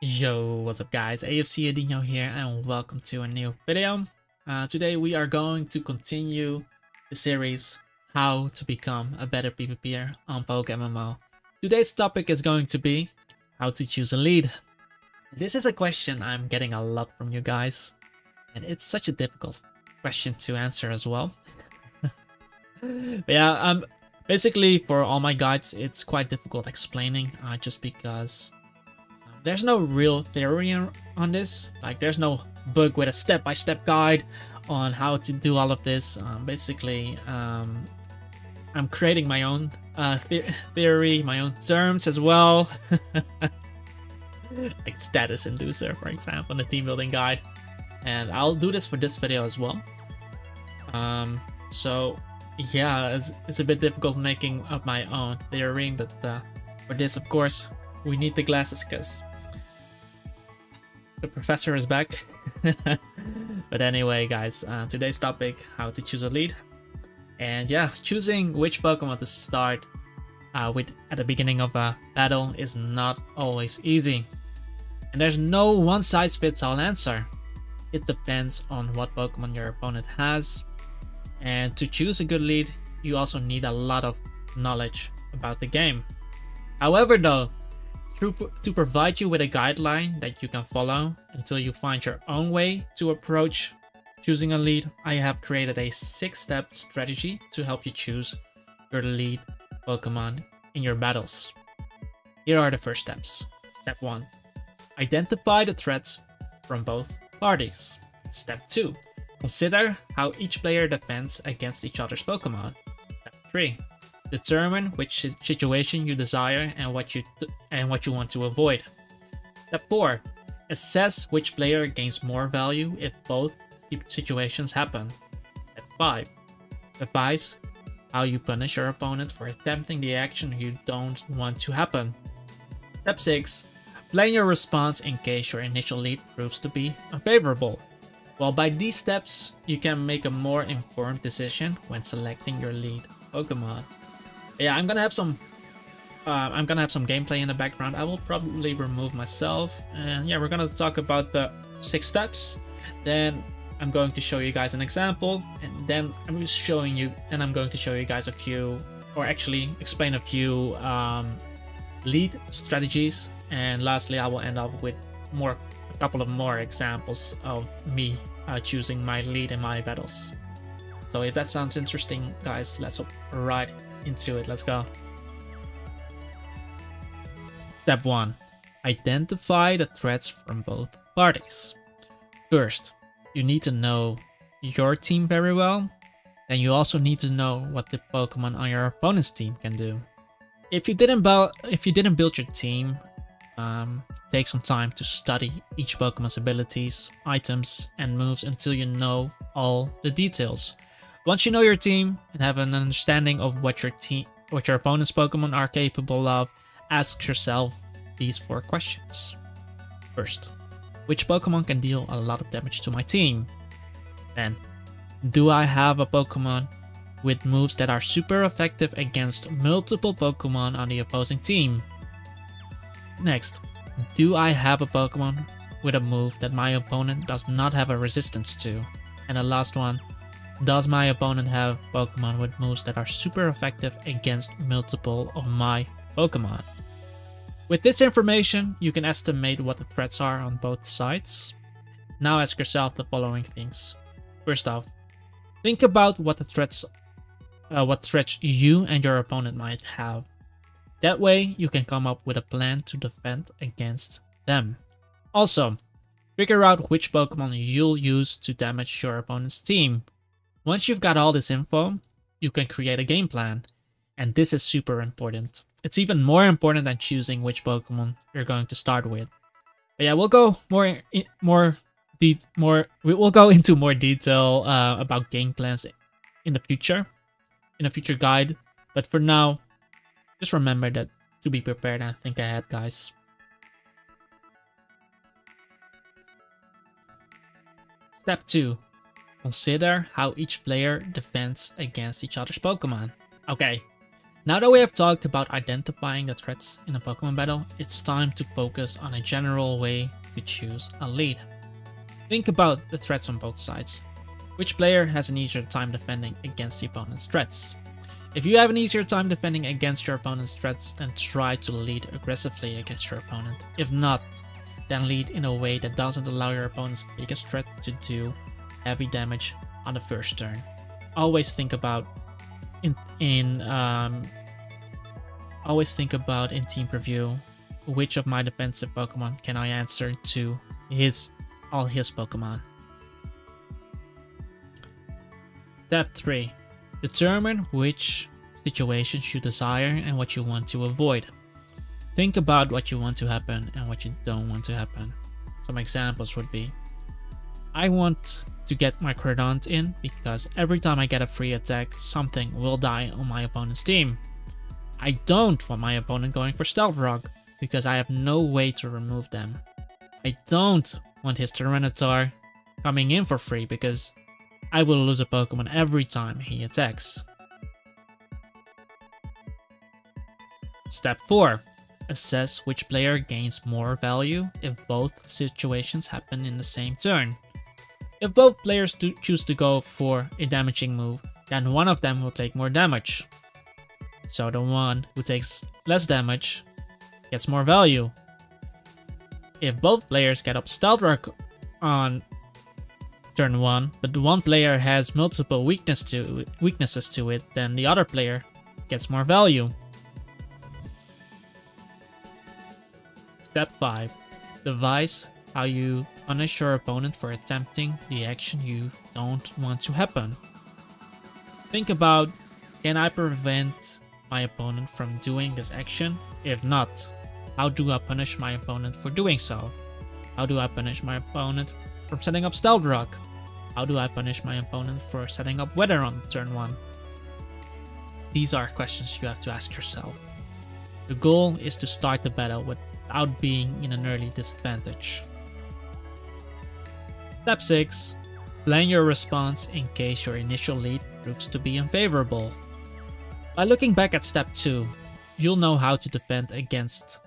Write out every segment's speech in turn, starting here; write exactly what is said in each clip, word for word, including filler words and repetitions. Yo, what's up guys, AFCAdino here and welcome to a new video. Uh, today we are going to continue the series how to become a better PvPer on PokeMMO. Today's topic is going to be how to choose a lead. This is a question I'm getting a lot from you guys and it's such a difficult question to answer as well. But yeah, um, basically for all my guides it's quite difficult explaining uh, just because there's no real theory on this. Like there's no book with a step-by-step guide on how to do all of this. Um, basically, um, I'm creating my own uh, the theory, my own terms as well. Like status inducer, for example, in the team building guide. And I'll do this for this video as well. Um, so yeah, it's, it's a bit difficult making up my own theory, but uh, for this, of course, we need the glasses because the professor is back. But anyway guys, uh, today's topic, how to choose a lead. And yeah, choosing which Pokemon to start uh, with at the beginning of a battle is not always easy. And there's no one size fits all answer. It depends on what Pokemon your opponent has. And to choose a good lead, you also need a lot of knowledge about the game. However though, to provide you with a guideline that you can follow until you find your own way to approach choosing a lead, I have created a six-step strategy to help you choose your lead Pokemon in your battles. Here are the first steps. Step one. Identify the threats from both parties. Step two. Consider how each player defends against each other's Pokemon. Step three. Determine which situation you desire and what you and what you want to avoid. Step four. Assess which player gains more value if both situations happen. Step five. Devise how you punish your opponent for attempting the action you don't want to happen. Step six. Plan your response in case your initial lead proves to be unfavorable. Well, by these steps, you can make a more informed decision when selecting your lead Pokemon. Yeah, I'm gonna have some uh, I'm gonna have some gameplay in the background. I will probably remove myself, and yeah, we're gonna talk about the six steps. Then I'm going to show you guys an example, and then I'm just showing you and I'm going to show you guys a few, or actually explain a few um, lead strategies, and lastly I will end up with more a couple of more examples of me uh, choosing my lead in my battles. So if that sounds interesting guys, let's hop right into it. Let's go. Step one. Identify the threats from both parties. First, you need to know your team very well, and you also need to know what the Pokemon on your opponent's team can do. If you didn't build, if you didn't build your team, um, take some time to study each Pokemon's abilities, items, and moves until you know all the details. Once you know your team and have an understanding of what your team, what your opponent's Pokemon are capable of, ask yourself these four questions. First, which Pokemon can deal a lot of damage to my team? Then, do I have a Pokemon with moves that are super effective against multiple Pokemon on the opposing team? Next, do I have a Pokemon with a move that my opponent does not have a resistance to? And the last one, does my opponent have Pokemon with moves that are super effective against multiple of my Pokemon? With this information, you can estimate what the threats are on both sides. Now ask yourself the following things. First off, think about what the threats, uh, what threats you and your opponent might have. That way, you can come up with a plan to defend against them. Also, figure out which Pokemon you'll use to damage your opponent's team. Once you've got all this info, you can create a game plan, and this is super important. It's even more important than choosing which Pokemon you're going to start with. But yeah, we'll go more, in, more, de more. We'll go into more detail uh, about game plans in the future, in a future guide. But for now, just remember that to be prepared and think ahead, guys. Step two. Consider how each player defends against each other's Pokemon. Okay, Now that we have talked about identifying the threats in a Pokemon battle, it's time to focus on a general way to choose a lead. Think about the threats on both sides. Which player has an easier time defending against the opponent's threats? If you have an easier time defending against your opponent's threats, then try to lead aggressively against your opponent. If not, then lead in a way that doesn't allow your opponent's biggest threat to do heavy damage on the first turn. Always think about in in um, always think about in team preview which of my defensive Pokemon can I answer to his all his Pokemon. Step three. Determine which situations you desire and what you want to avoid. Think about what you want to happen and what you don't want to happen. Some examples would be, I want to get my Crodont in because every time I get a free attack, something will die on my opponent's team. I don't want my opponent going for Stealth Rock because I have no way to remove them. I don't want his Tyranitar coming in for free because I will lose a Pokemon every time he attacks. Step four. Assess which player gains more value if both situations happen in the same turn. If both players do choose to go for a damaging move, then one of them will take more damage. So the one who takes less damage gets more value. If both players get up Stealth Rock on turn one, but one player has multiple weakness to, weaknesses to it, then the other player gets more value. Step five. Devise how you punish your opponent for attempting the action you don't want to happen. Think about, can I prevent my opponent from doing this action? If not, how do I punish my opponent for doing so? How do I punish my opponent from setting up Stealth Rock? How do I punish my opponent for setting up Weather on turn one? These are questions you have to ask yourself. The goal is to start the battle without being in an early disadvantage. Step six. Plan your response in case your initial lead proves to be unfavorable. By looking back at step two, you'll know how to defend against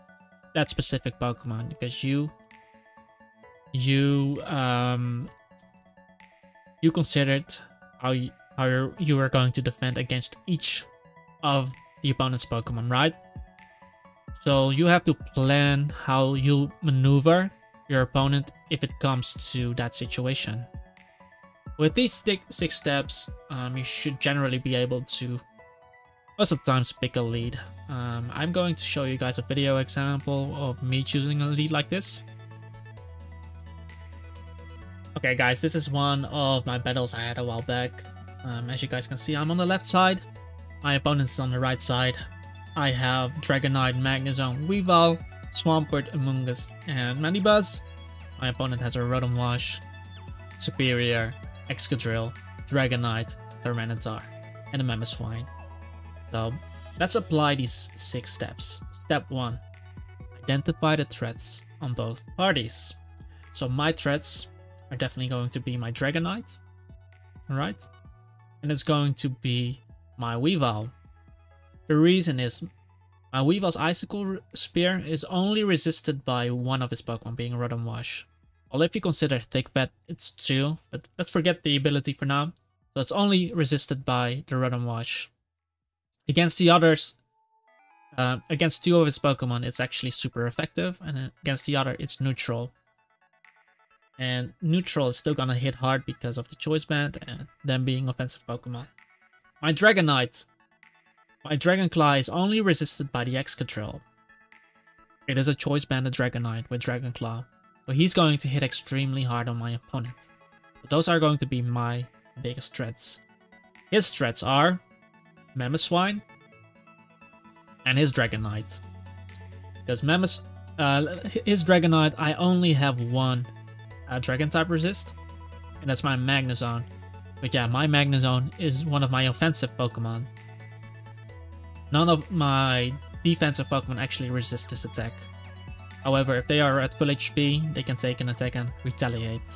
that specific Pokemon because you you um you considered how you, how you were going to defend against each of the opponent's Pokemon, right? So you have to plan how you maneuver your opponent if it comes to that situation. With these six steps, um, you should generally be able to most of the times pick a lead. Um, I'm going to show you guys a video example of me choosing a lead like this. Okay guys, this is one of my battles I had a while back. Um, as you guys can see, I'm on the left side. My opponent is on the right side. I have Dragonite, Magnezone, Weavile, Swampert, Amoonguss, and Mandibuzz. My opponent has a Rotomwash, Superior, Excadrill, Dragonite, Tyranitar, and a Mamoswine. So let's apply these six steps. Step one. Identify the threats on both parties. So my threats are definitely going to be my Dragonite, alright? And it's going to be my Weavile. The reason is my Weavile's Icicle Spear is only resisted by one of his Pokemon, being Rotomwash. Well, if you consider Thick Fat, it's two, but let's forget the ability for now. So it's only resisted by the Rotomwash. Against the others, uh, against two of his Pokemon, it's actually super effective, and against the other, it's neutral. And neutral is still gonna hit hard because of the choice band and them being offensive Pokemon. My Dragonite. My Dragonclaw is only resisted by the Excadrill. It is a choice banded Dragonite with Dragonclaw, so he's going to hit extremely hard on my opponent. So those are going to be my biggest threats. His threats are Mamoswine and his Dragonite. Because Mamos, uh, his Dragonite, I only have one Uh, Dragon type resist, and that's my Magnezone. But yeah, my Magnezone is one of my offensive Pokemon. None of my defensive Pokemon actually resist this attack. However, if they are at full H P, they can take an attack and retaliate.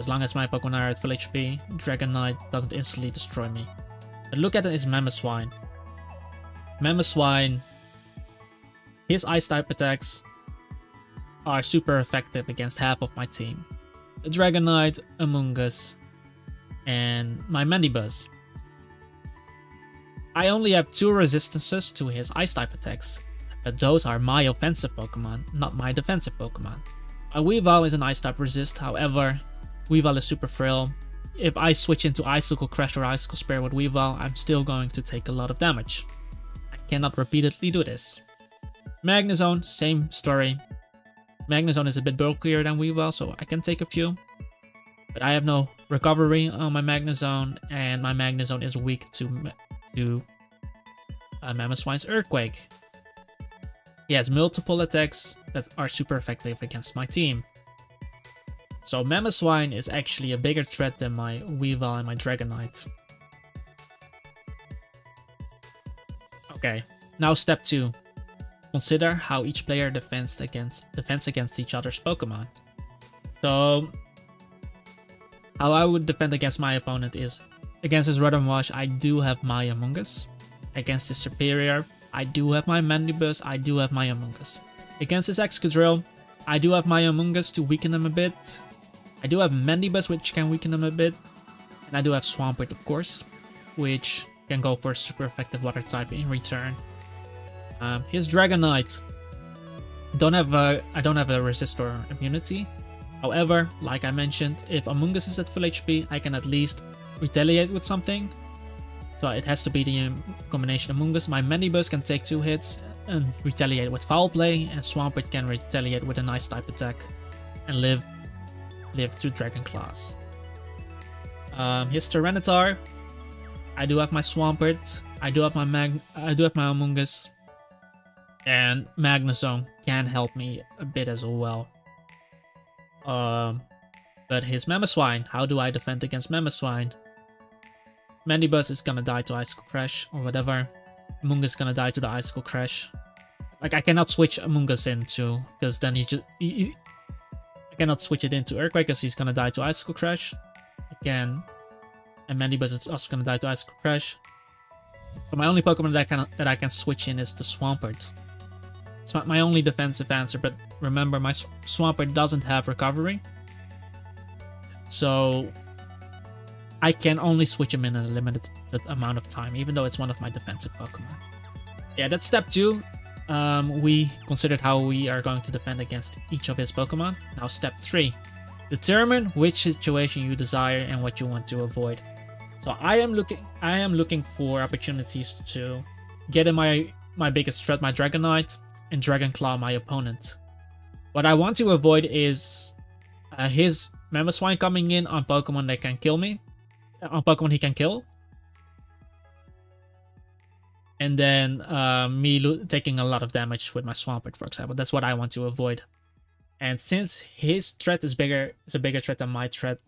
As long as my Pokemon are at full H P, Dragonite doesn't instantly destroy me. But look at his Mamoswine. Mamoswine, his Ice-type attacks are super effective against half of my team. A Dragonite, Amoonguss, and my Mandibuzz. I only have two resistances to his Ice-type attacks, but those are my offensive Pokemon, not my defensive Pokemon. A Weavile is an Ice-type resist, however, Weavile is super frail. If I switch into Icicle Crash or Icicle Spare with Weavile, I'm still going to take a lot of damage. I cannot repeatedly do this. Magnezone, same story. Magnezone is a bit bulkier than Weavile, so I can take a few. But I have no recovery on my Magnezone, and my Magnezone is weak to, to uh, Mamoswine's Earthquake. He has multiple attacks that are super effective against my team. So Mamoswine is actually a bigger threat than my Weavile and my Dragonite. Okay, now step two. Consider how each player defends against defends against each other's Pokemon. So how I would defend against my opponent is against his Rotomwash, I do have my Amoonguss. Against his Superior, I do have my Mandibuzz, I do have my Amoonguss. Against his Excadrill, I do have my Amoonguss to weaken him a bit. I do have Mandibuzz, which can weaken him a bit. And I do have Swampert, of course, which can go for a super effective water type in return. Um, his Dragonite. Don't have a, I don't have a resist or immunity. However, like I mentioned, if Amoonguss is at full H P, I can at least retaliate with something. So it has to be the combination Amoonguss. My Mandibuzz can take two hits and retaliate with Foul Play, and Swampert can retaliate with a nice type attack and live live to Dragon Claws. Um, his Tyranitar, I do have my Swampert, I do have my Mag I do have my Amoonguss, and Magnezone can help me a bit as well. Um, but his Mamoswine, how do I defend against Mamoswine? Mandibuzz is gonna die to Icicle Crash or whatever. Amoonguss is gonna die to the Icicle Crash. Like, I cannot switch Amoonguss into, because then he just... He, he, I cannot switch it into Earthquake, because he's gonna die to Icicle Crash. Again. And Mandibuzz is also gonna die to Icicle Crash. So my only Pokemon that I can, that I can switch in is the Swampert. It's not my only defensive answer, but remember, my Swampert doesn't have recovery. So I can only switch him in a limited amount of time, even though it's one of my defensive Pokemon. Yeah, that's step two. Um, we considered how we are going to defend against each of his Pokemon. Now step three. Determine which situation you desire and what you want to avoid. So I am looking I am looking for opportunities to get in my, my biggest threat, my Dragonite, and Dragon Claw my opponent. What I want to avoid is uh, his Mamoswine coming in on Pokemon that can kill me. On Pokemon he can kill, and then uh, me taking a lot of damage with my Swampert, for example. That's what I want to avoid. And since his threat is bigger, it's a bigger threat than my threat.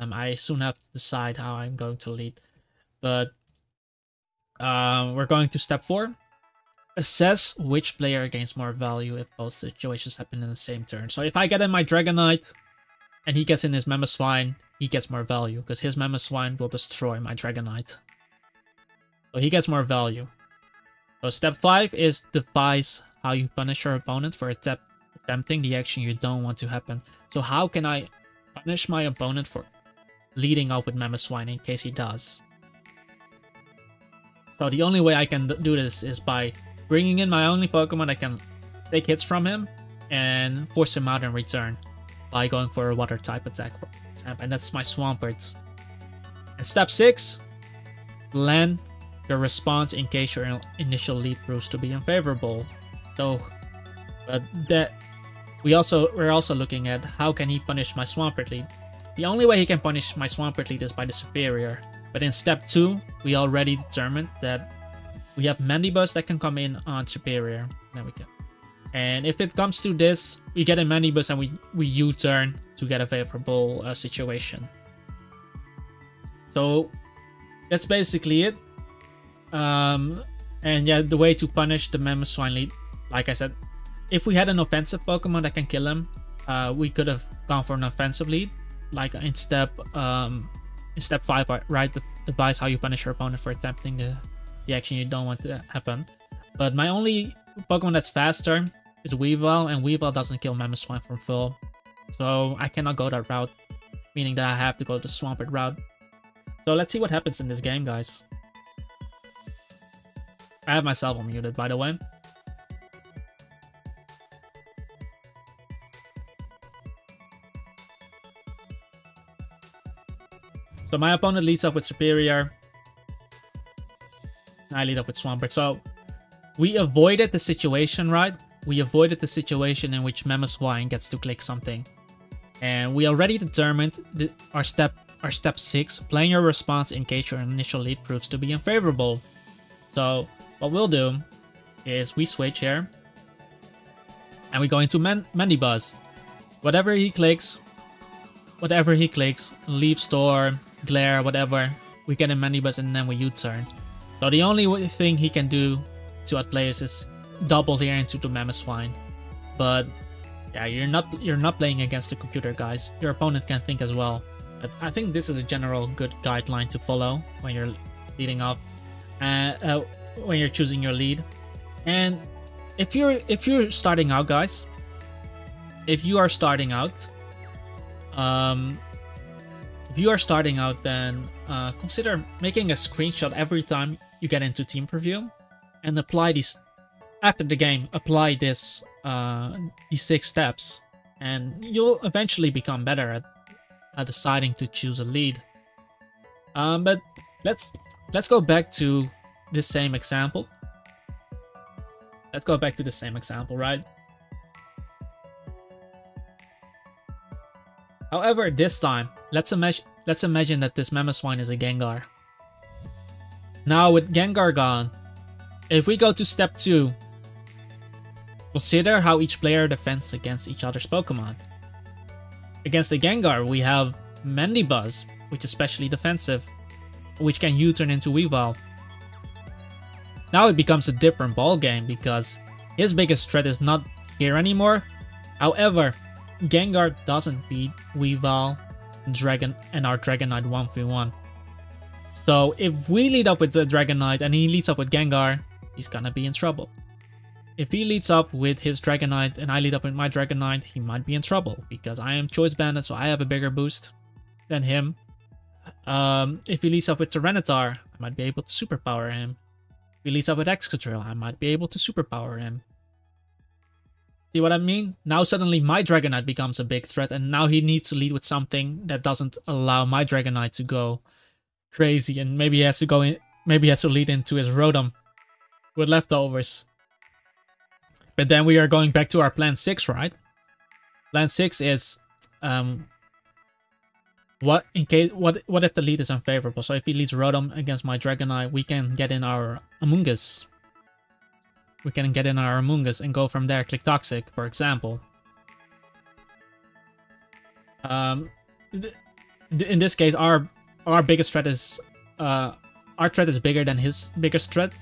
Um, I soon have to decide how I'm going to lead. But uh, we're going to step four: assess which player gains more value if both situations happen in the same turn. So if I get in my Dragonite, and he gets in his Mamoswine, he gets more value, because his Mamoswine will destroy my Dragonite. So he gets more value. So step five is devise how you punish your opponent for attempt attempting the action you don't want to happen. So how can I punish my opponent for leading off with Mamoswine in case he does? So the only way I can do this is by bringing in my only Pokemon that can take hits from him and force him out in return by going for a water type attack. And that's my Swampert. And step six, plan your response in case your initial lead proves to be unfavorable. So, but that we also we're also looking at how can he punish my Swampert lead. The only way he can punish my Swampert lead is by the Superior. But in step two, we already determined that we have Mandibuzz that can come in on Superior. There we go. And if it comes to this, we get a Mandibuzz and we, we U-turn to get a favorable uh, situation. So that's basically it. Um, and yeah, the way to punish the Mamoswine lead, like I said, if we had an offensive Pokemon that can kill him, uh, we could have gone for an offensive lead. Like in step um, in step five, right? Advise how you punish your opponent for attempting the, the action you don't want to happen. But my only Pokemon that's faster is Weavile, and Weavile doesn't kill Mamoswine from full. So I cannot go that route, meaning that I have to go the Swampert route. So let's see what happens in this game, guys. I have myself unmuted, by the way. So my opponent leads off with Superior. I lead up with Swampert. So we avoided the situation, right? We avoided the situation in which Mamoswine gets to click something. And we already determined the, our step our step six, plan your response in case your initial lead proves to be unfavorable. So what we'll do is we switch here. And we go into Man Mandibuzz. Whatever he clicks, whatever he clicks, leave store, glare, whatever, we get a Mandibuzz and then we U-turn. So the only thing he can do to outplay us is double here into the Mamoswine. But yeah, you're not you're not playing against the computer, guys. Your opponent can think as well. But I think this is a general good guideline to follow when you're leading up, uh, uh, when you're choosing your lead. And if you're if you're starting out, guys, if you are starting out, um, if you are starting out, then uh, consider making a screenshot every time you get into team preview, and apply these after the game. Apply this uh, these six steps, and you'll eventually become better at, at deciding to choose a lead. Um, but let's let's go back to this same example. Let's go back to the same example, right? However, this time, let's imagine let's imagine that this Mamoswine is a Gengar. Now with Gengar gone, if we go to step two, consider how each player defends against each other's Pokemon. Against the Gengar, we have Mandibuzz, which is specially defensive, which can U-turn into Weavile. Now it becomes a different ballgame because his biggest threat is not here anymore. However, Gengar doesn't beat Weavile, Dragon, and our Dragonite one v one. So if we lead up with the Dragonite and he leads up with Gengar, he's gonna be in trouble. If he leads up with his Dragonite and I lead up with my Dragonite, he might be in trouble because I am Choice Bandit, so I have a bigger boost than him. Um, if he leads up with Tyranitar, I might be able to superpower him. If he leads up with Excadrill, I might be able to superpower him. See what I mean? Now suddenly my Dragonite becomes a big threat, and now he needs to lead with something that doesn't allow my Dragonite to go crazy, and maybe he has to go in, maybe he has to lead into his Rotom with leftovers. But then we are going back to our plan six, right? Plan six is um what in case what what if the lead is unfavorable? So if he leads Rotom against my Dragonite, we can get in our Amoonguss. We can get in our Amoonguss and go from there, click Toxic, for example. Um, th th in this case, our our biggest threat is uh, our threat is bigger than his biggest threat,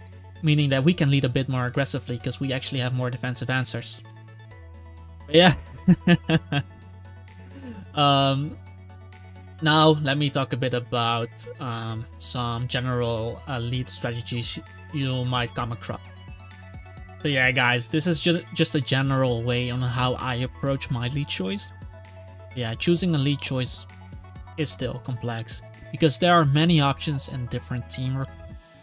meaning that we can lead a bit more aggressively because we actually have more defensive answers. But yeah. um, now let me talk a bit about um, some general uh, lead strategies you might come across. So yeah, guys, this is ju just a general way on how I approach my lead choice. Yeah, choosing a lead choice is still complex because there are many options and different team uh,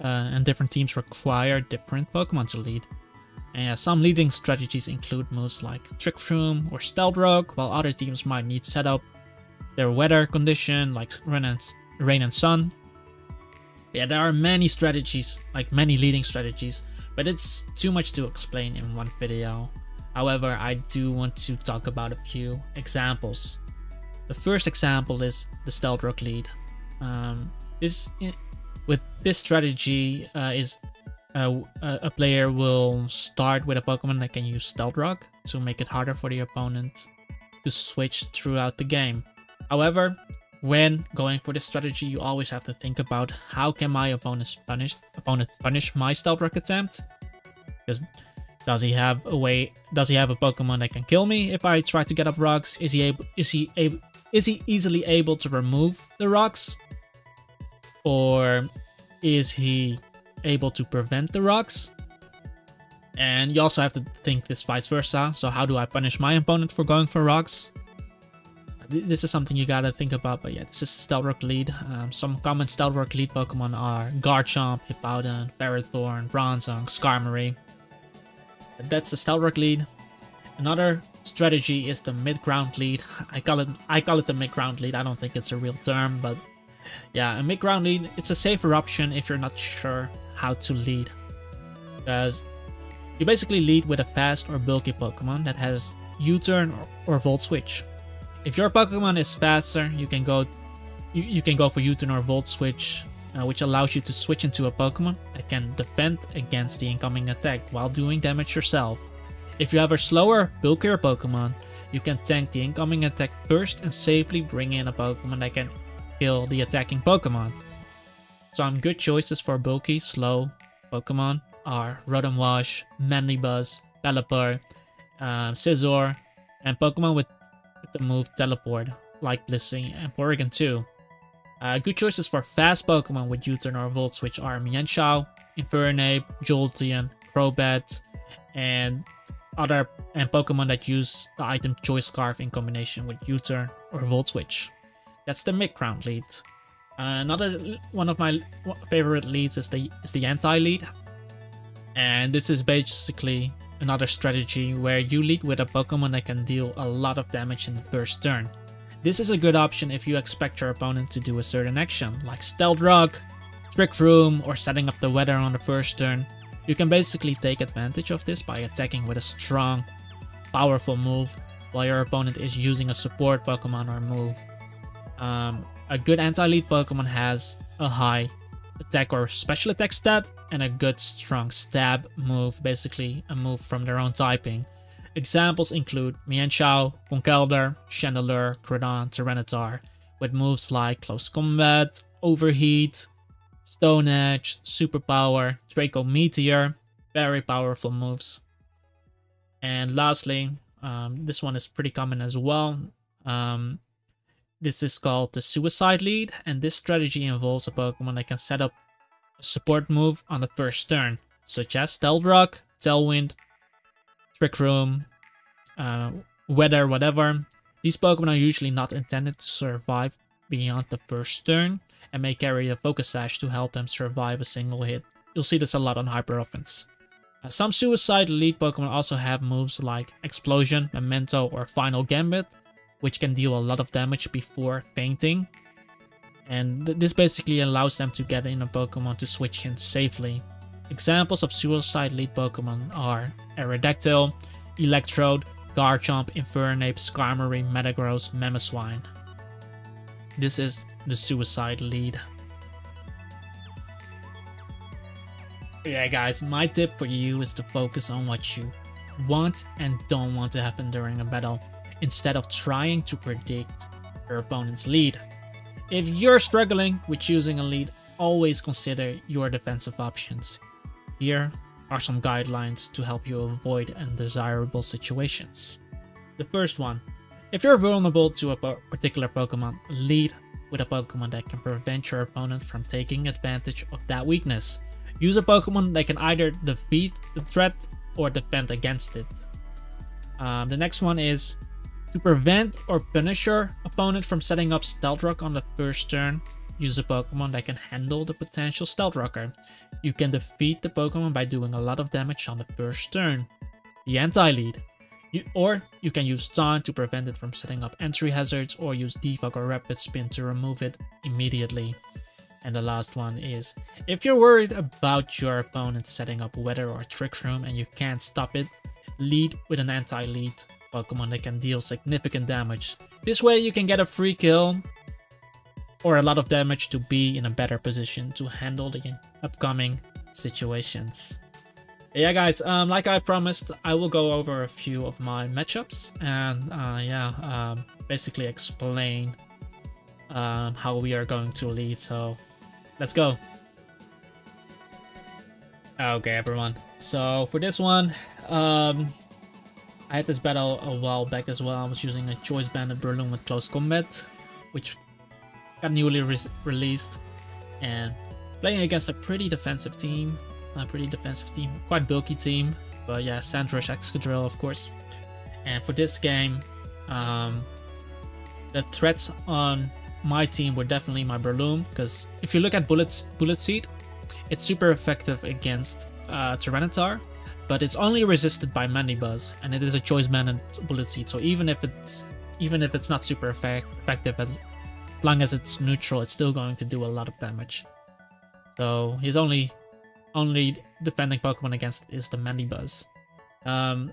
and different teams require different Pokemon to lead. And yeah, some leading strategies include moves like Trick Room or Stealth Rock, while other teams might need setup their weather condition like rain and, rain and sun. Yeah, there are many strategies, like many leading strategies, but it's too much to explain in one video. However, I do want to talk about a few examples. The first example is the Stealth Rock lead. Um, this, with this strategy, uh, is uh, a player will start with a Pokemon that can use Stealth Rock to make it harder for the opponent to switch throughout the game. However, when going for this strategy, you always have to think about how can my opponent punish opponent punish my Stealth Rock attempt? Because does he have a way? Does he have a Pokemon that can kill me if I try to get up rocks? Is he able? Is he able? Is he easily able to remove the rocks? Or is he able to prevent the rocks? And you also have to think this vice versa. So how do I punish my opponent for going for rocks? This is something you gotta think about, but yeah, this is Stealth Rock lead. Um, some common Stealth Rock lead Pokemon are Garchomp, Hippowdon, Ferrothorn, Bronzong, Skarmory. But that's the Stealth Rock lead. Another strategy is the mid-ground lead. I call it I call it the mid-ground lead. I don't think it's a real term, but yeah, a mid-ground lead, it's a safer option if you're not sure how to lead. Because you basically lead with a fast or bulky Pokemon that has U-turn or, or Volt Switch. If your Pokemon is faster, you can go you, you can go for U-turn or Volt Switch, uh, which allows you to switch into a Pokemon that can defend against the incoming attack while doing damage yourself. If you have a slower, bulkier Pokemon, you can tank the incoming attack first and safely bring in a Pokemon that can kill the attacking Pokemon. Some good choices for bulky, slow Pokemon are Rotomwash, Mandibuzz, Pelipper, um, Scizor, and Pokemon with the move Teleport, like Blissey and Porygon too. Uh, good choices for fast Pokemon with U-turn or Volt Switch are Mienshao, Infernape, Jolteon, Crobat, and other and Pokemon that use the item Choice Scarf in combination with U-turn or Volt Switch. That's the mid-ground lead. Uh, another one of my favorite leads is the is the anti-lead, and this is basically another strategy where you lead with a Pokemon that can deal a lot of damage in the first turn. This is a good option if you expect your opponent to do a certain action, like Stealth Rock, Trick Room, or setting up the weather on the first turn. You can basically take advantage of this by attacking with a strong, powerful move while your opponent is using a support Pokemon or move. Um, a good anti-lead Pokemon has a high attack or special attack stat, and a good strong stab move, basically a move from their own typing. Examples include Mienshao, Conkeldurr, Chandelure, Groudon, Tyranitar, with moves like Close Combat, Overheat, Stone Edge, Superpower, Draco Meteor, very powerful moves. And lastly, um, this one is pretty common as well. Um, This is called the Suicide Lead, and this strategy involves a Pokemon that can set up a support move on the first turn, such as Stealth Rock, Tailwind, Trick Room, uh, Weather, whatever. These Pokemon are usually not intended to survive beyond the first turn, and may carry a Focus Sash to help them survive a single hit. You'll see this a lot on Hyper Offense. Uh, some Suicide Lead Pokemon also have moves like Explosion, Memento, or Final Gambit, which can deal a lot of damage before fainting, and th this basically allows them to get in a Pokemon to switch in safely. Examples of Suicide Lead Pokemon are Aerodactyl, Electrode, Garchomp, Infernape, Skarmory, Metagross, Mamoswine. This is the Suicide Lead. Yeah guys, my tip for you is to focus on what you want and don't want to happen during a battle, instead of trying to predict your opponent's lead. If you're struggling with choosing a lead, always consider your defensive options. Here are some guidelines to help you avoid undesirable situations. The first one, if you're vulnerable to a particular Pokemon, lead with a Pokemon that can prevent your opponent from taking advantage of that weakness. Use a Pokemon that can either defeat the threat or defend against it. Um, the next one is to prevent or punish your opponent from setting up Stealth Rock on the first turn, use a Pokemon that can handle the potential Stealth Rocker. You can defeat the Pokemon by doing a lot of damage on the first turn. The anti-lead. You, or you can use Taunt to prevent it from setting up entry hazards, or use Defog or Rapid Spin to remove it immediately. And the last one is, if you're worried about your opponent setting up Weather or Trick Room and you can't stop it, lead with an anti-lead Pokemon that can deal significant damage. This way you can get a free kill or a lot of damage to be in a better position to handle the upcoming situations. Yeah guys, um, like I promised, I will go over a few of my matchups and uh, yeah, um, basically explain um, how we are going to lead, so let's go. Okay everyone, so for this one, um, I had this battle a while back as well. I was using a Choice Banded Breloom with Close Combat, which got newly re released, and playing against a pretty defensive team, a pretty defensive team, quite bulky team. But yeah, Sandrush Excadrill, of course. And for this game, um, the threats on my team were definitely my Breloom, because if you look at Bullet, Bullet Seed, it's super effective against uh, Tyranitar, but it's only resisted by Mandibuzz, and it is a choice mana Bullet Seed, so even if it's even if it's not super effect, effective, as long as it's neutral, it's still going to do a lot of damage. So his only only defending Pokemon against is the Mandibuzz. Um,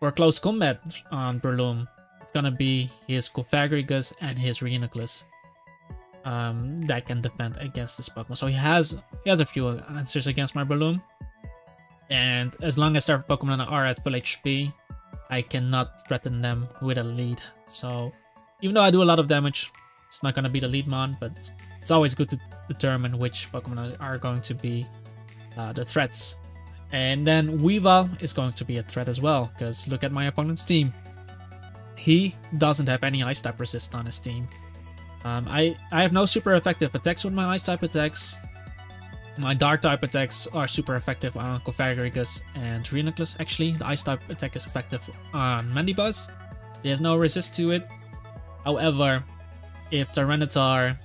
for close combat on Breloom, it's gonna be his Cofagrigus and his Reuniclus um, that can defend against this Pokemon. So he has he has a few answers against my Breloom, and as long as their Pokemon are at full H P, I cannot threaten them with a lead. So even though I do a lot of damage, it's not gonna be the lead mon, but it's always good to determine which Pokemon are going to be uh, the threats. And then Weavile is going to be a threat as well, because look at my opponent's team. He doesn't have any Ice-type resist on his team. Um, I, I have no super effective attacks with my Ice-type attacks. My Dark-type attacks are super effective on Cofagrigus and Reuniclus, actually. The Ice-type attack is effective on Mandibuzz. There's no resist to it. However, if Tyranitar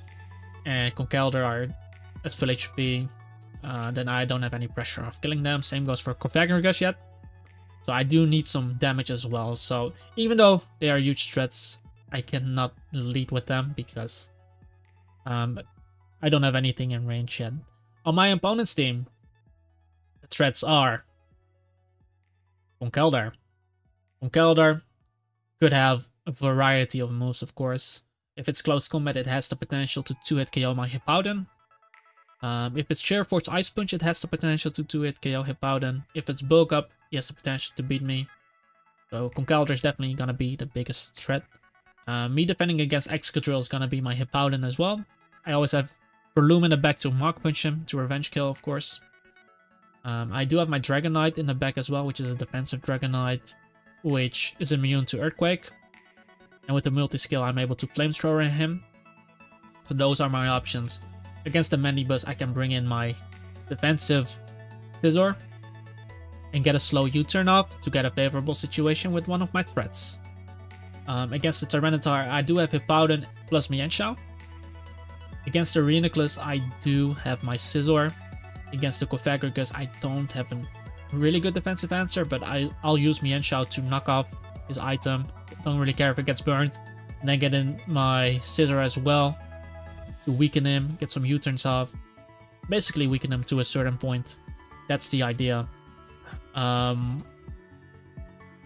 and Conkeldurr are at full H P, uh, then I don't have any pressure of killing them. Same goes for Cofagrigus yet. So I do need some damage as well. So even though they are huge threats, I cannot lead with them because um, I don't have anything in range yet. On my opponent's team, the threats are Conkeldurr. Conkeldurr could have a variety of moves, of course. If it's close combat, it has the potential to two-hit K O my Hippowdon. Um, if it's Sheer Force Ice Punch, it has the potential to two-hit K O Hippowdon. If it's Bulk Up, he has the potential to beat me. So Conkeldurr is definitely going to be the biggest threat. Uh, me defending against Excadrill is going to be my Hippowdon as well. I always have Breloom in the back to Mach Punch him, to Revenge Kill, of course. Um, I do have my Dragonite in the back as well, which is a defensive Dragonite, which is immune to Earthquake. And with the multi-skill, I'm able to Flamethrower him. So those are my options. Against the Mandibuzz, I can bring in my defensive Scizor and get a slow U-turn off to get a favorable situation with one of my threats. Um, against the Tyranitar, I do have Hippowdon plus Mienshao. Against the Reuniclus, I do have my Scizor. Against the Cofagrigus, I don't have a really good defensive answer, but I, I'll use Mienshao to knock off his item. Don't really care if it gets burned. And then get in my Scizor as well, to weaken him, get some U-turns off, basically weaken him to a certain point. That's the idea. Um,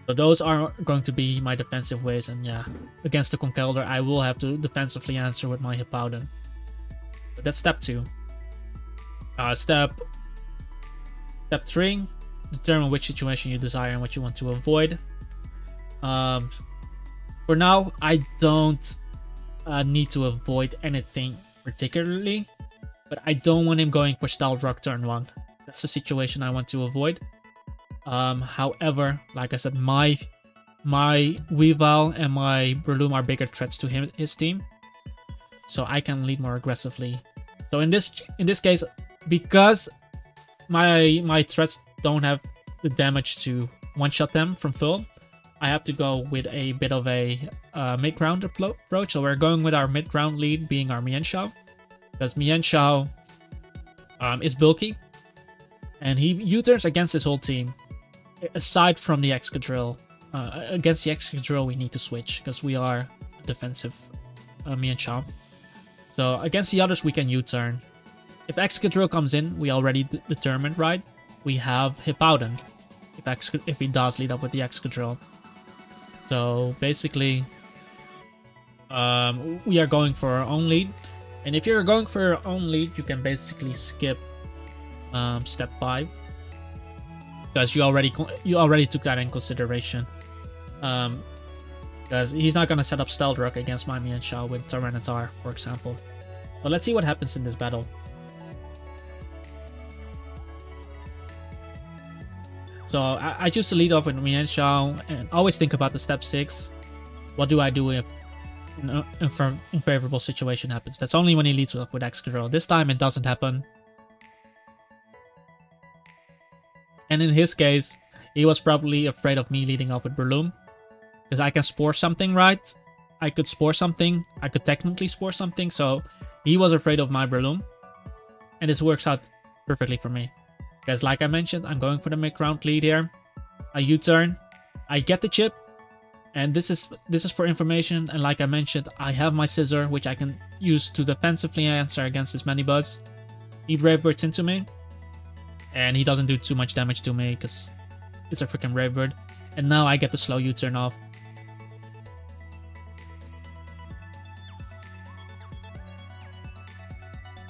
so those are going to be my defensive ways, and yeah, against the Conkeldurr, I will have to defensively answer with my Hippowdon. But that's step two. Uh, step step three, determine which situation you desire and what you want to avoid. Um, for now, I don't uh, need to avoid anything particularly, but I don't want him going for Stealth Rock turn one. That's the situation I want to avoid. Um, however, like I said, my my Weavile and my Breloom are bigger threats to him his team, so I can lead more aggressively. So in this in this case, because my my threats don't have the damage to one-shot them from full, I have to go with a bit of a uh, mid-ground approach. So we're going with our mid-ground lead being our Mienshao, because Mienshao um, is bulky. And he U-turns against his whole team, aside from the Excadrill. Uh, against the Excadrill, we need to switch, because we are defensive uh, Mienshao. So against the others, we can U-turn. If Excadrill comes in, we already determined, right? We have Hippowdon, if, Exc if he does lead up with the Excadrill. So basically, um, we are going for our own lead. And if you're going for your own lead, you can basically skip Um, step five, because you already you already took that in consideration, um, because he's not gonna set up Stealth Rock against my Mienshao with Tyranitar, for example. But let's see what happens in this battle. So I, I choose to lead off with Mienshao, and always think about the step six. What do I do if an unfavorable situation happens? That's only when he leads up with Excadrill. This time it doesn't happen. And in his case, He was probably afraid of me leading off with Breloom. Because I can Spore something, right? I could Spore something. I could technically Spore something. So he was afraid of my Breloom. And this works out perfectly for me. Because like I mentioned, I'm going for the mid-round lead here. I U-turn. I get the chip. And this is this is for information. And like I mentioned, I have my Scizor, which I can use to defensively answer against this Mandibuzz. He Brave Bird's into me. And he doesn't do too much damage to me because it's a freaking Brave Bird. And now I get the slow U-turn off.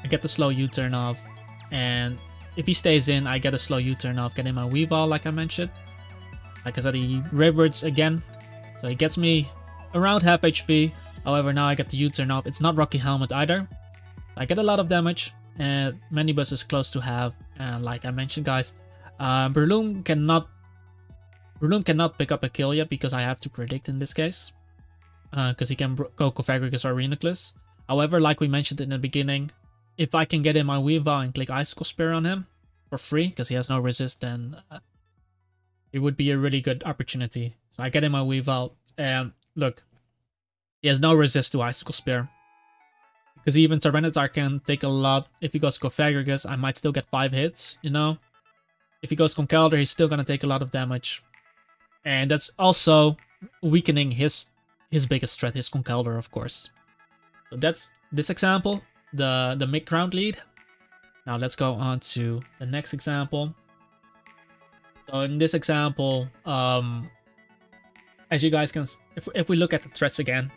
I get the slow U-turn off. And if he stays in, I get a slow U-turn off, getting my Weavile like I mentioned. Like I said, he Brave Birds again. So he gets me around half H P. However, now I get the U-turn off. It's not Rocky Helmet either. I get a lot of damage. And Mandibuzz is close to half. And like I mentioned, guys, uh, Breloom cannot Breloom cannot pick up a kill yet because I have to predict in this case. Because uh, he can go Cofagrigus or Reuniclus. However, like we mentioned in the beginning, if I can get in my Weavile and click Icicle Spear on him for free, because he has no resist, then uh, it would be a really good opportunity. So I get in my Weavile, and look, he has no resist to Icicle Spear. Because even Tyranitar can take a lot. If he goes Cofagrigus, I might still get five hits, you know? If he goes Conkeldurr, he's still going to take a lot of damage. And that's also weakening his his biggest threat, his Conkeldurr, of course. So that's this example, the, the mid-ground lead. Now let's go on to the next example. So in this example, um, as you guys can... If, if we look at the threats again,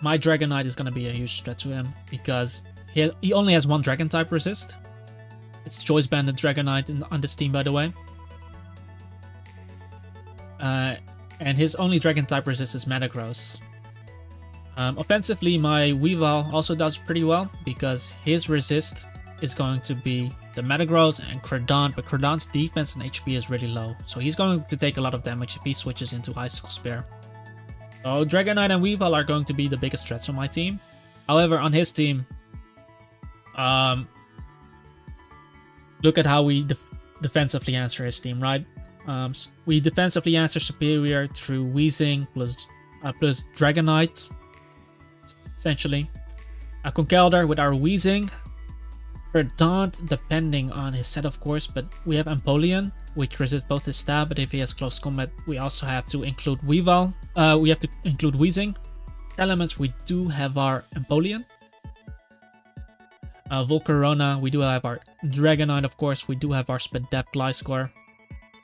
my Dragonite is going to be a huge threat to him because he, he only has one Dragon-type resist. It's Choice Banded Dragonite in, on this team, by the way. Uh, and his only Dragon-type resist is Metagross. Um, offensively, my Weavile also does pretty well because his resist is going to be the Metagross and Cradon, but Cradon's defense and H P is really low. So he's going to take a lot of damage if he switches into Icicle Spear. So Dragonite and Weavile are going to be the biggest threats on my team. However, on his team, um, look at how we def defensively answer his team, right? Um, so we defensively answer Superior through Weezing plus, uh, plus Dragonite, essentially. A Conkeldurr with our Weezing. Verdant, depending on his set, of course, but we have Empoleon, which resists both his stab, but if he has close combat, we also have to include Weavile. Uh, we have to include Weezing. Elements, we do have our Empoleon. Uh, Volcarona, we do have our Dragonite, of course. We do have our Spadef Gliscor.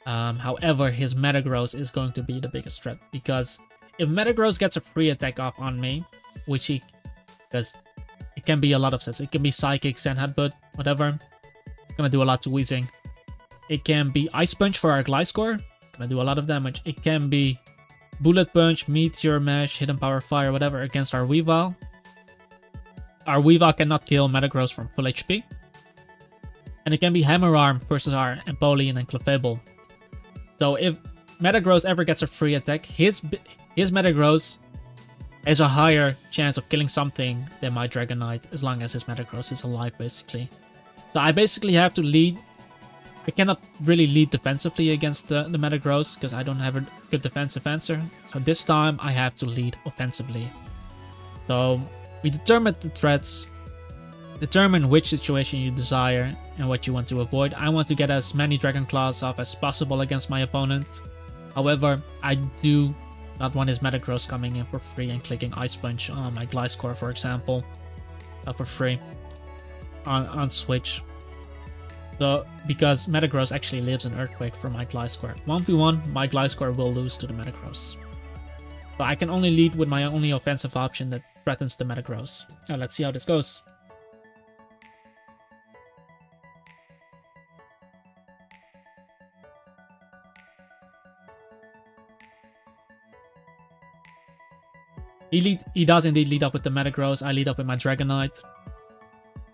Um, however, his Metagross is going to be the biggest threat, because if Metagross gets a free attack off on me, which he does, it can be a lot of sets. It can be Psychic, Sand Headbutt, whatever. It's going to do a lot to Weezing. It can be Ice Punch for our Gliscor. It's going to do a lot of damage. It can be Bullet Punch, Meteor Mash, Hidden Power Fire, whatever, against our Weavile. Our Weavile cannot kill Metagross from full H P. And it can be Hammer Arm versus our Empoleon and Clefable. So if Metagross ever gets a free attack, his, his Metagross has a higher chance of killing something than my Dragonite, as long as his Metagross is alive, basically. So I basically have to lead... I cannot really lead defensively against the, the Metagross because I don't have a good defensive answer. So this time I have to lead offensively. So we determine the threats, determine which situation you desire and what you want to avoid. I want to get as many Dragon Claws off as possible against my opponent. However, I do not want his Metagross coming in for free and clicking Ice Punch on my Gliscor, for example, uh, for free on, on Switch. So, because Metagross actually lives in Earthquake for my Gliscor. one v one, my Gliscor will lose to the Metagross. So I can only lead with my only offensive option that threatens the Metagross. Now let's see how this goes. He, lead, he does indeed lead up with the Metagross. I lead up with my Dragonite.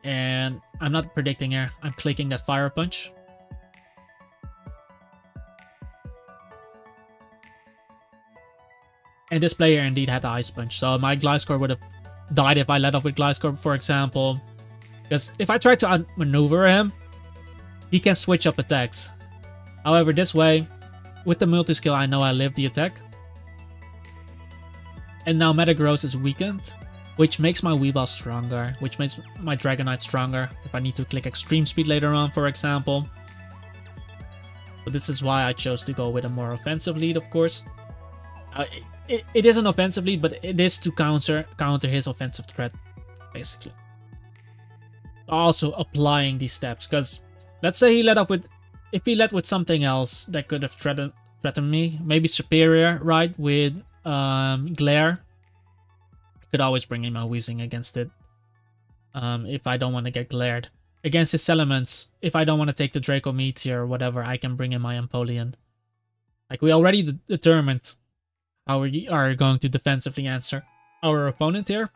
And I'm not predicting here. I'm clicking that Fire Punch. And this player indeed had the Ice Punch. So my Gliscor would have died if I led off with Gliscor, for example. Because if I try to outmaneuver him, he can switch up attacks. However, this way, With the multi-skill, I know I live the attack. And now Metagross is weakened, which makes my Weavile stronger, which makes my Dragonite stronger if I need to click Extreme Speed later on, for example. But this is why I chose to go with a more offensive lead, of course. Uh, it, it is an offensive lead, but it is to counter, counter his offensive threat, basically. Also applying these steps, because let's say he led up with... If he led with something else that could have threatened, threatened me, maybe Superior, right, with um, Glare. I could always bring in my Weezing against it, um, if I don't want to get glared. Against his elements, if I don't want to take the Draco Meteor or whatever, I can bring in my Empoleon. Like, we already de determined how we are going to defensively answer our opponent here.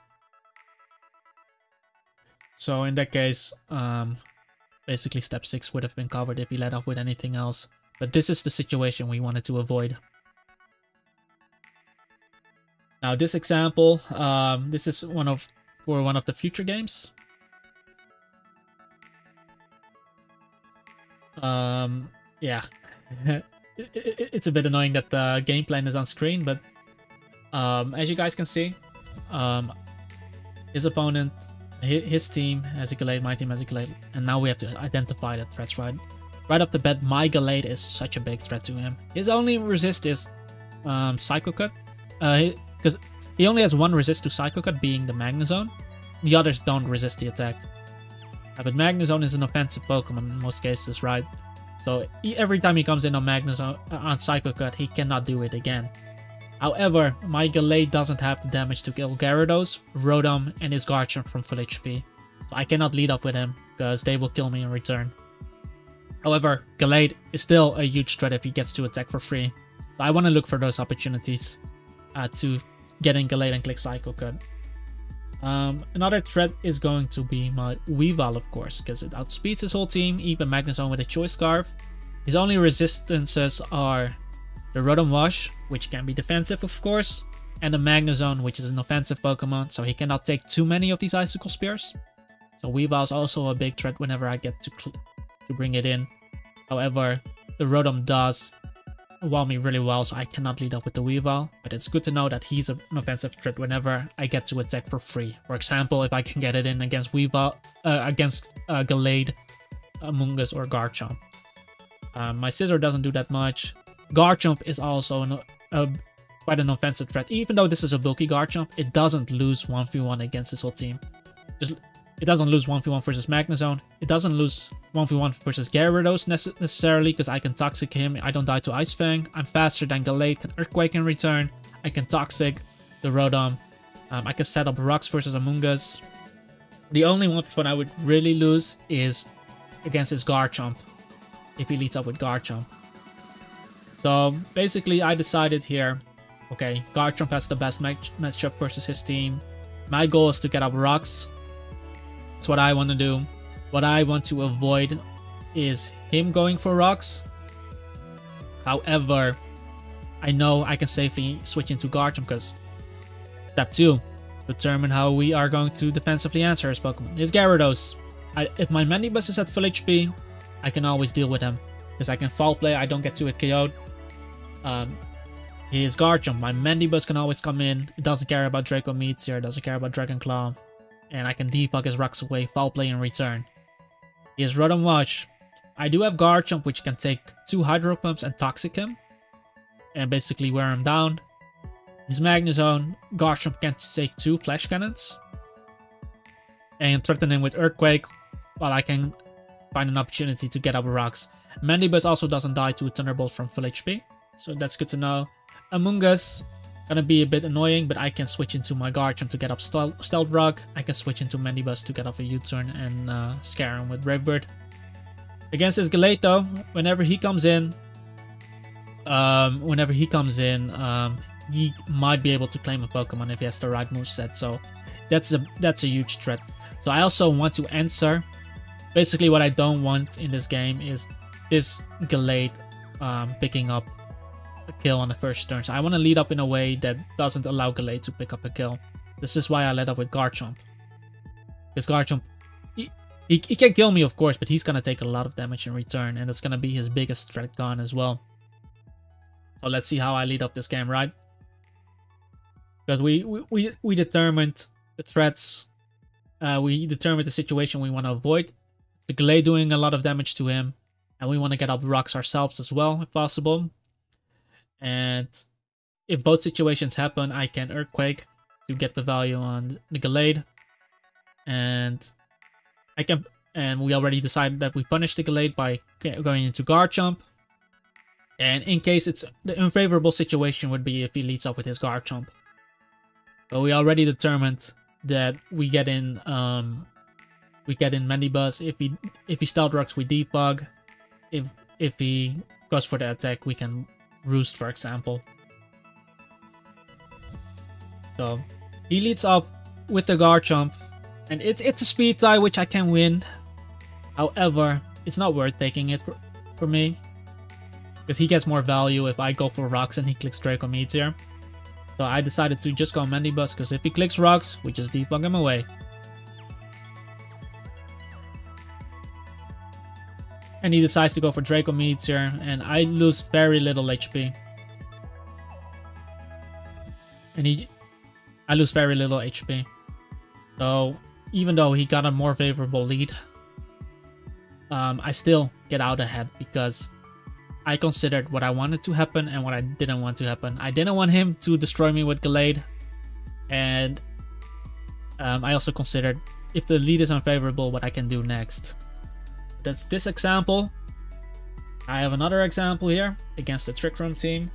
So in that case, um, basically step six would have been covered if he led off with anything else. But this is the situation we wanted to avoid. Now this example, um, this is one of for one of the future games. Um, yeah, it, it, it's a bit annoying that the game plan is on screen, but um, as you guys can see, um, his opponent, his, his team has a Gallade, my team has a Gallade, and now we have to identify the threats right, right off the bat. My Gallade is such a big threat to him. His only resist is um, Psycho Cut, because uh, he, he only has one resist to Psycho Cut, being the Magnezone. The others don't resist the attack. Yeah, but Magnezone is an offensive Pokemon in most cases, right? So he, every time he comes in on Magnezone, uh, on Psycho Cut, he cannot do it again. However, my Gallade doesn't have the damage to kill Gyarados, Rotom, and his Garchomp from full H P. So I cannot lead off with him, because they will kill me in return. However, Gallade is still a huge threat if he gets to attack for free. So I want to look for those opportunities uh, to get in Gallade and click Psycho Cut. Um, another threat is going to be my Weavile, of course, because it outspeeds his whole team, even Magnezone with a Choice Scarf. His only resistances are the Rotomwash, which can be defensive, of course, and the Magnezone, which is an offensive Pokemon, so he cannot take too many of these Icicle Spears. So Weavile is also a big threat whenever I get to, to bring it in. However, the Rotom does wall me really well, so I cannot lead up with the Weavile, but it's good to know that he's an offensive threat whenever I get to attack for free. For example, if I can get it in against Weavile, uh, against uh, Gallade, Amoonguss, or Garchomp. Um, my Scizor doesn't do that much. Garchomp is also an, uh, quite an offensive threat. Even though this is a bulky Garchomp, it doesn't lose one v one against this whole team. Just, it doesn't lose one v one versus Magnezone. It doesn't lose one v one versus Gyarados necessarily, because I can Toxic him. I don't die to Ice Fang. I'm faster than Gallade. Can Earthquake in return. I can Toxic the Rotom. Um, I can set up Rocks versus Amoonguss. The only one v one I would really lose is against his Garchomp, if he leads up with Garchomp. So basically I decided here, okay, Garchomp has the best match matchup versus his team. My goal is to get up Rocks. That's what I want to do. What I want to avoid is him going for Rocks. However, I know I can safely switch into Garchomp, because step two, determine how we are going to defensively answer his Pokemon. His Gyarados. I, if my Mandibuzz is at full H P, I can always deal with him, because I can Foul Play, I don't get to it K O'd. Um, his Garchomp, my Mandibuzz can always come in. It doesn't care about Draco Meteor, doesn't care about Dragon Claw. And I can Defog his Rocks away, Foul Play in return. He has Rotomwash. I do have Garchomp, which can take two Hydro Pumps and Toxic him, and basically wear him down. His Magnezone, Garchomp can take two Flash Cannons, and threaten him with Earthquake, while I can find an opportunity to get up Rocks. Mandibuzz also doesn't die to a Thunderbolt from full H P, so that's good to know. Amoonguss, gonna be a bit annoying, but I can switch into my Garchomp to get up Stealth Rock. I can switch into Mandibuzz to get off a U-turn and uh, scare him with Brave Bird. Against his Gallade though, whenever he comes in, um, whenever he comes in, um, he might be able to claim a Pokemon if he has the right moveset. So that's a that's a huge threat. So I also want to answer. Basically, what I don't want in this game is this Gallade um, picking up a kill on the first turn. So I want to lead up in a way that doesn't allow Gallade to pick up a kill. This is why I led up with Garchomp. Because Garchomp, he, he, he can kill me, of course, but he's going to take a lot of damage in return, and that's going to be his biggest threat gone as well. So let's see how I lead up this game, right? Because we we, we, we determined the threats. Uh, we determined the situation we want to avoid. The Gallade doing a lot of damage to him. And we want to get up rocks ourselves as well, if possible. And if both situations happen, I can Earthquake to get the value on the Gallade. And I can, and we already decided that we punish the Gallade by going into Garchomp. And in case it's the unfavorable situation would be if he leads off with his Garchomp. But we already determined that we get in um we get in Mandibuzz. If he if he Stealth Rocks, we Defog. If if he goes for the attack, we can Roost, for example. So he leads off with the Garchomp. And it, it's a speed tie, which I can win. However, it's not worth taking it for, for me. Because he gets more value if I go for rocks and he clicks Draco Meteor. So I decided to just go Mandibuzz, because if he clicks rocks, we just debug him away. And he decides to go for Draco Meteor, and I lose very little H P. And he... I lose very little H P. So, even though he got a more favorable lead, um, I still get out ahead because I considered what I wanted to happen and what I didn't want to happen. I didn't want him to destroy me with Gallade, and um, I also considered if the lead is unfavorable, what I can do next. That's this example. I have another example here against the Trick Room team.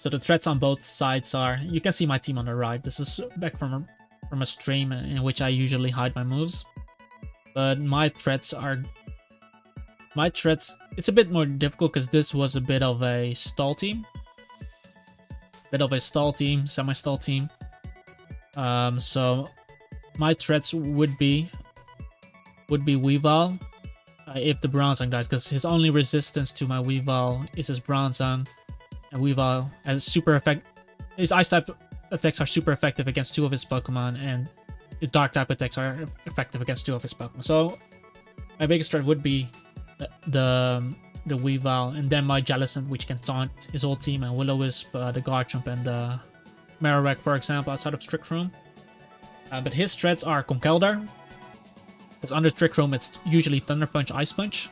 So the threats on both sides are, you can see my team on the right. This is back from a, from a stream in which I usually hide my moves. But my threats are, my threats, it's a bit more difficult because this was a bit of a stall team. Bit of a stall team, semi-stall team. Um, so my threats would be, would be Weavile, uh, if the Bronzong dies, because his only resistance to my Weavile is his Bronzong, and Weavile has super effect. His Ice type attacks are super effective against two of his Pokemon, and his Dark type attacks are effective against two of his Pokemon. So my biggest threat would be the the, the Weavile, and then my Jellicent, which can taunt his whole team, and Will-O-Wisp, uh, the Garchomp, and the Marowak, for example, outside of Trick Room. Uh, but his threats are Conkeldurr. Because under Trick Room, it's usually Thunder Punch, Ice Punch.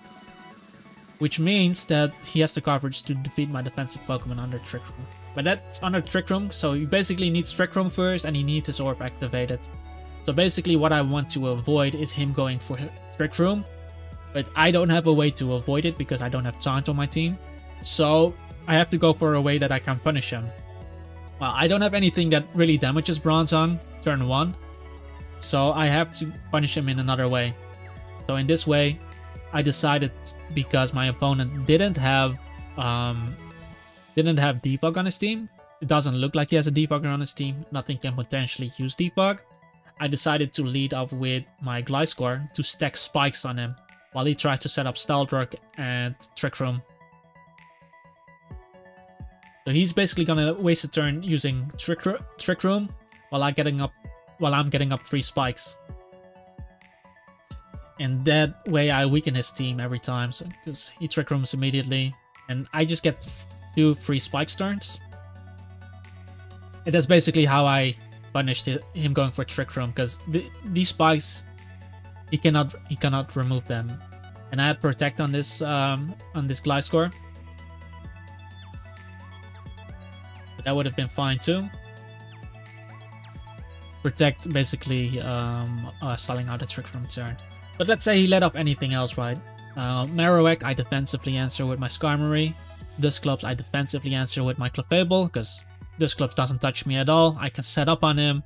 Which means that he has the coverage to defeat my defensive Pokemon under Trick Room. But that's under Trick Room, so he basically needs Trick Room first, and he needs his Orb activated. So basically what I want to avoid is him going for Trick Room. But I don't have a way to avoid it, because I don't have Taunt on my team. So I have to go for a way that I can punish him. Well, I don't have anything that really damages Bronzong turn one. So I have to punish him in another way. So in this way, I decided, because my opponent didn't have um, didn't have Defog on his team. It doesn't look like he has a Defogger on his team. Nothing can potentially use Defog. I decided to lead off with my Gliscor to stack spikes on him while he tries to set up Stealth Rock and Trick Room. So he's basically gonna waste a turn using Trick Ro- Trick Room while I getting up. While I'm getting up three spikes, and that way I weaken his team every time, so because he Trick Rooms immediately, and I just get two free spikes turns. And that's basically how I punished him going for Trick Room, because th these spikes he cannot he cannot remove them, and I had Protect on this um, on this Gliscor, but that would have been fine too. Protect basically um, uh, selling out a Trick Room turn. But let's say he let off anything else, right? Uh, Marowak, I defensively answer with my Skarmory. Dusclops, I defensively answer with my Clefable, because Dusclops doesn't touch me at all. I can set up on him.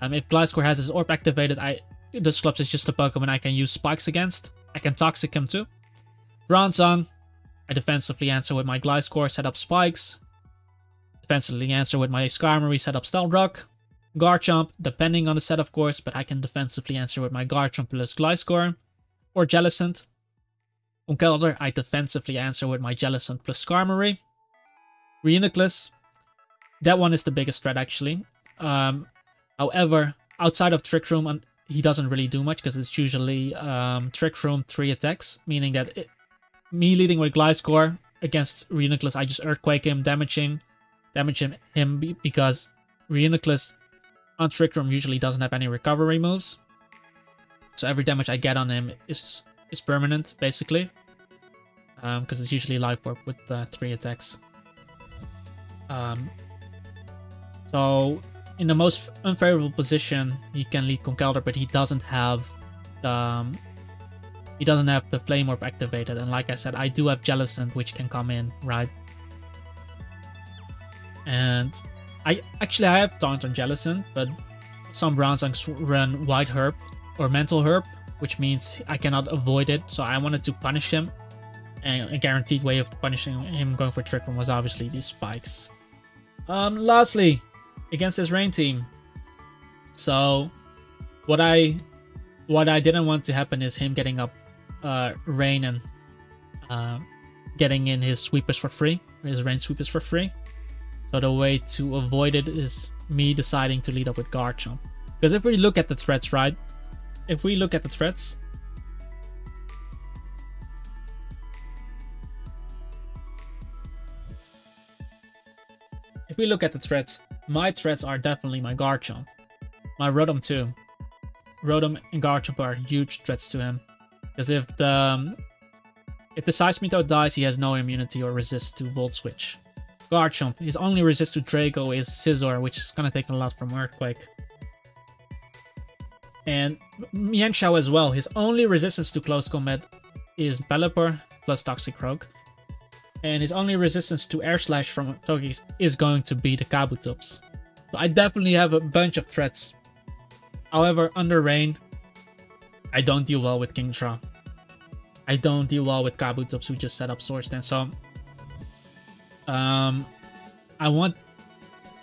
Um, if Gliscor has his Orb activated, I Dusclops is just a Pokemon I can use Spikes against. I can Toxic him too. Bronzong, I defensively answer with my Gliscor, set up Spikes. Defensively answer with my Skarmory, set up Stealth Rock. Garchomp, depending on the set of course, but I can defensively answer with my Garchomp plus Gliscor or Jellicent. Conkeldurr, I defensively answer with my Jellicent plus Skarmory. Reuniclus, that one is the biggest threat actually. Um, however, outside of Trick Room, he doesn't really do much because it's usually um, Trick Room three attacks, meaning that it, me leading with Gliscor against Reuniclus, I just Earthquake him, damaging, damaging him because Reuniclus on Trick Room usually doesn't have any recovery moves. So every damage I get on him is is permanent, basically. Because um, it's usually Life Orb with uh, three attacks. Um, so in the most unfavorable position, he can lead Conkeldurr, but he doesn't have um, he doesn't have the Flame Orb activated. And like I said, I do have Jellicent, which can come in, right? And I actually I have Taunt on Jellicent, but some Bronzongs run White Herb or Mental Herb, which means I cannot avoid it. So I wanted to punish him. And a guaranteed way of punishing him going for Trick Room was obviously these spikes. Um, lastly, against this rain team. So what I what I didn't want to happen is him getting up uh, rain and uh, getting in his sweepers for free, his rain sweepers for free. So the way to avoid it is me deciding to lead up with Garchomp. Because if we look at the threats, right? If we look at the threats. If we look at the threats, my threats are definitely my Garchomp. My Rotom too. Rotom and Garchomp are huge threats to him. Because if the um, if the Seismito dies, he has no immunity or resist to Volt Switch. Garchomp, his only resist to Draco is Scizor, which is gonna take a lot from Earthquake. And Mienshao as well, his only resistance to close combat is Pelipper plus Toxic Croak. And his only resistance to Air Slash from Togekiss is going to be the Kabutops. So I definitely have a bunch of threats. However, under Rain, I don't deal well with Kingdra. I don't deal well with Kabutops who just set up Sword Stand. So um, I want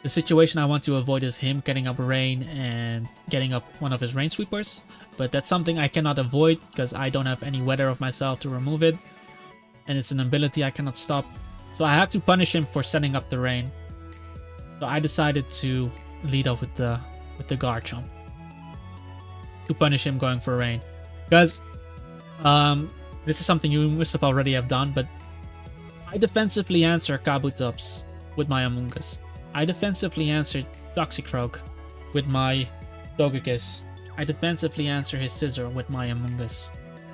the situation I want to avoid is him getting up Rain and getting up one of his Rain Sweepers. But that's something I cannot avoid because I don't have any weather of myself to remove it. And it's an ability I cannot stop. So I have to punish him for setting up the rain. So I decided to lead off with the with the Garchomp. To punish him going for rain. Because um, this is something you must have already have done. But I defensively answer Kabutops with my Amoonguss. I defensively answer Toxicroak with my Togekiss. I defensively answer his Scizor with my Amoonguss.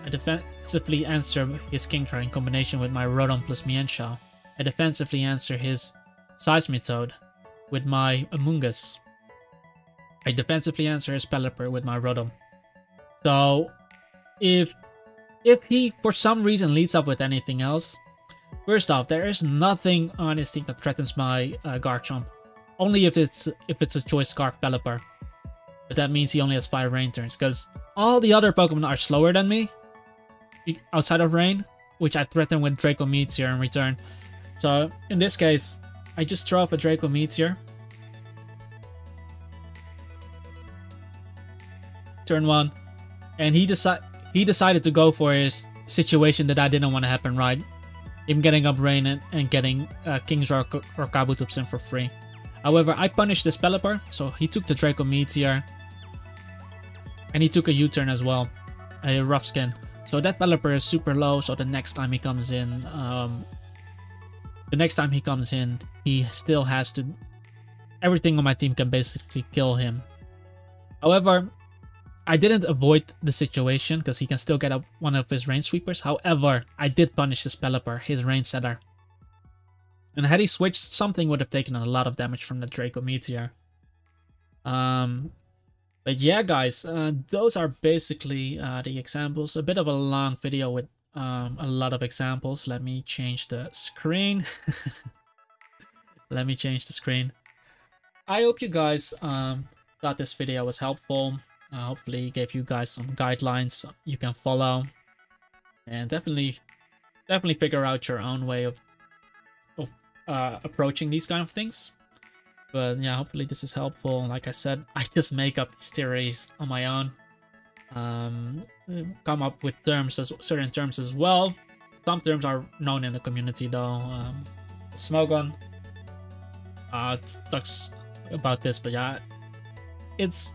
I defensively answer his Kingdra in combination with my Rotom plus Mienshao. I defensively answer his Seismitoad with my Amoonguss. I defensively answer his Pelipper with my Rotom. So, if if he for some reason leads up with anything else, first off, there is nothing on his team that threatens my uh, Garchomp. Only if it's if it's a Choice Scarf Pelipper, but that means he only has five rain turns because all the other Pokemon are slower than me. Outside of rain, which I threaten with Draco Meteor in return. So in this case, I just throw up a Draco Meteor. Turn one, and he decided he decided to go for his situation that I didn't want to happen. Right, him getting up rain and, and getting uh, Kingdra or Kabutops in for free. However, I punished this Pelipper, so he took the Draco Meteor, and he took a U-turn as well, a Rough Skin. So that Pelipper is super low, so the next time he comes in, um, the next time he comes in, he still has to, everything on my team can basically kill him. However, I didn't avoid the situation, because he can still get up one of his Rain Sweepers. However, I did punish this Pelipper, his Rain Setter. And had he switched, something would have taken a lot of damage from the Draco Meteor. Um... But yeah, guys, uh, those are basically uh, the examples. A bit of a long video with um, a lot of examples. Let me change the screen. Let me change the screen. I hope you guys um, thought this video was helpful. Uh, hopefully, gave you guys some guidelines you can follow, and definitely, definitely figure out your own way of of uh, approaching these kind of things. But yeah, hopefully this is helpful. Like I said, I just make up these theories on my own. Um, come up with terms, as, certain terms as well. Some terms are known in the community though. Um, Smogon uh, talks about this, but yeah, it's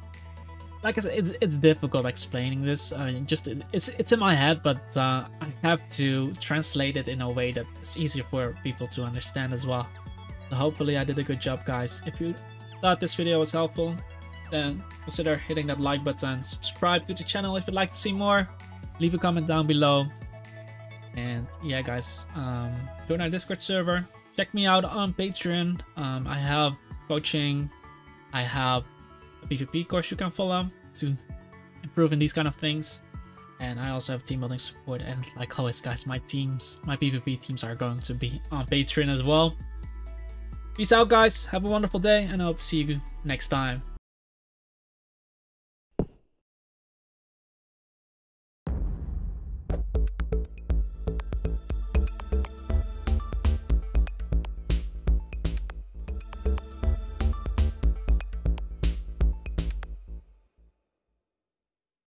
like I said, it's it's difficult explaining this. I mean, just it's it's in my head, but uh, I have to translate it in a way that it's easier for people to understand as well. So hopefully I did a good job, guys. If you thought this video was helpful, then consider hitting that like button. Subscribe to the channel if you'd like to see more. Leave a comment down below. And yeah, guys, um, join our Discord server. Check me out on Patreon. Um, I have coaching. I have a PvP course you can follow to improve in these kind of things. And I also have team building support. And like always, guys, my teams, my PvP teams are going to be on Patreon as well. Peace out, guys. Have a wonderful day. And I hope to see you next time.